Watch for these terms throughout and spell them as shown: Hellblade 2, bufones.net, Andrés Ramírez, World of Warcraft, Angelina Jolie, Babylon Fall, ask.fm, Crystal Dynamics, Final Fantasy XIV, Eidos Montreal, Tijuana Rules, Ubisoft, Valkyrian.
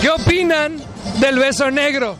¿Qué opinan del beso negro?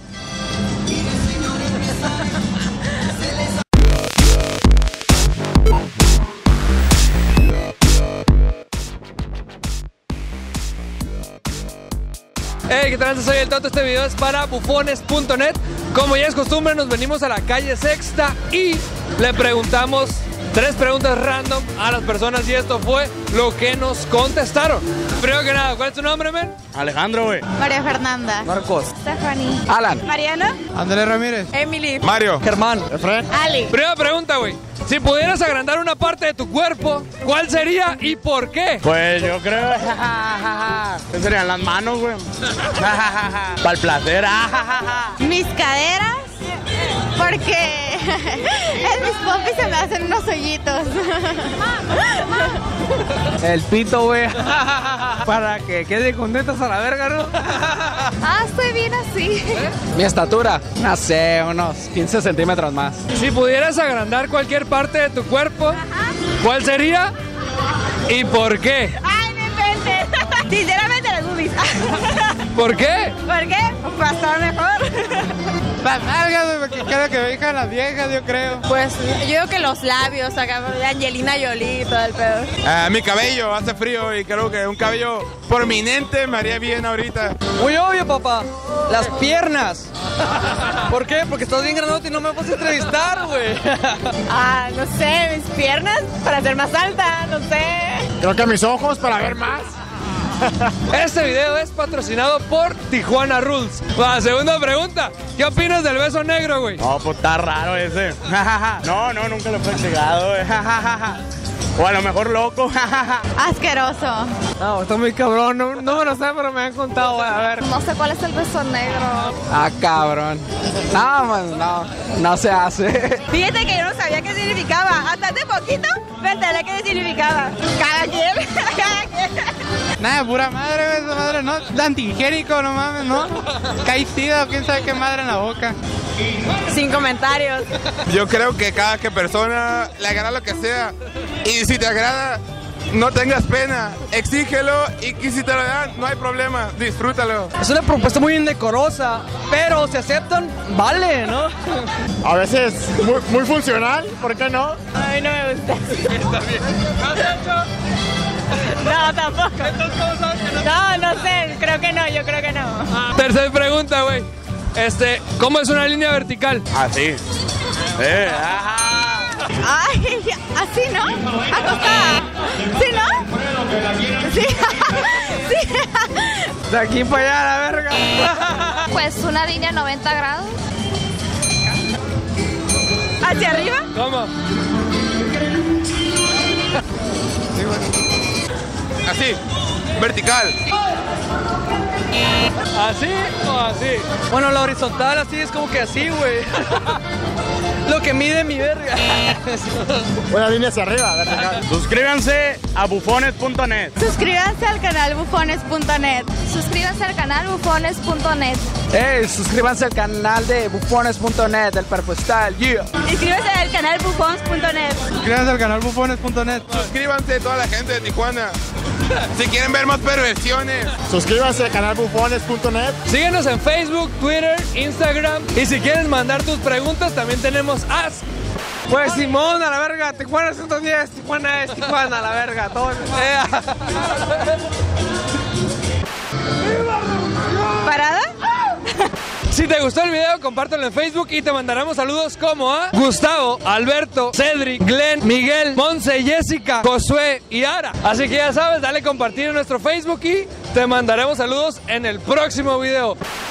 Hey, ¿qué tal? Soy el Toto. Este video es para bufones.net. Como ya es costumbre, nos venimos a la calle Sexta y le preguntamos 3 preguntas random a las personas y esto fue lo que nos contestaron. Primero que nada, ¿cuál es tu nombre, men? Alejandro, güey. María Fernanda. Marcos. Stephanie. Alan. Mariana. Andrés Ramírez. Emily. Mario. Germán. Efraín. Ali. Primera pregunta, güey. Si pudieras agrandar una parte de tu cuerpo, ¿cuál sería y por qué? Pues yo creo... ¿Qué serían las manos, güey? Para el placer. Mis caderas, porque en mis pompis se me hacen unos hoyitos. El pito, güey. Para que quede contentas a la verga, ¿no? Ah, estoy bien así. Mi estatura, no sé, unos 15 centímetros más. Si pudieras agrandar cualquier parte de tu cuerpo, ¿cuál sería y por qué? Ay, depende. Sinceramente, las boobies. ¿Por qué? ¿Por qué? Para estar mejor. Las nalgas, que creo que dejan las viejas, yo creo. Pues yo digo que los labios, acá, Angelina Jolie y todo el pedo. Mi cabello, hace frío y creo que un cabello prominente me haría bien ahorita. Muy obvio, papá. Las piernas. ¿Por qué? Porque estás bien grandote y no me vas a entrevistar, güey. Ah, no sé, mis piernas para ser más alta, no sé. Creo que mis ojos para ver más. Este video es patrocinado por Tijuana Rules. La segunda pregunta, ¿qué opinas del beso negro, güey? No, pues está raro ese. No, nunca lo he practicado, güey. O a lo mejor loco. Asqueroso. No, está muy cabrón. No me lo sé, pero me han contado, güey. A ver. No sé cuál es el beso negro. Ah, cabrón. No se hace. Fíjate que yo no sabía qué significaba. Hasta hace poquito me enteré qué significaba. Cada quien. Nada, pura madre, esa madre, ¿no? Antigénico, no mames, ¿no? Caicida, quién sabe qué madre en la boca. Sin comentarios. Yo creo que cada persona le agrada lo que sea. Y si te agrada, no tengas pena. Exígelo y que si te lo dan, no hay problema. Disfrútalo. Es una propuesta muy indecorosa, pero si aceptan, vale, ¿no? A veces muy funcional, ¿por qué no? Ay, no me gusta. Está bien. No, tampoco. No sé, yo creo que no. Ah. Tercera pregunta, güey. ¿Cómo es una línea vertical? Así. Ay, así, ¿no? Acostada. ¿Sí, no? Sí. Sí. De aquí para allá, la verga. Pues una línea 90 grados. ¿Hacia arriba? ¿Cómo? Sí, bueno. Así, vertical. ¿Así o así? Bueno, la horizontal así es como que así, güey. Lo que mide mi verga. Buena línea hacia arriba, vertical. Suscríbanse a bufones.net. Suscríbanse al canal bufones.net. Suscríbanse al canal bufones.net. Suscríbanse al canal de bufones.net, del Perpo Style, yeah. Suscríbanse al canal bufones.net. Suscríbanse al canal bufones.net. Suscríbanse toda la gente de Tijuana. Si quieren ver más perversiones, suscríbanse al canal bufones.net. Síguenos en Facebook, Twitter, Instagram. Y si quieren mandar tus preguntas, también tenemos Ask. Pues Simón, a la verga, Tijuana 110, Tijuana es Tijuana, a la verga, todo. ¿Parada? Si te gustó el video, compártelo en Facebook y te mandaremos saludos como a Gustavo, Alberto, Cedric, Glenn, Miguel, Monse, Jessica, Josué y Ara. Así que ya sabes, dale compartir en nuestro Facebook y te mandaremos saludos en el próximo video.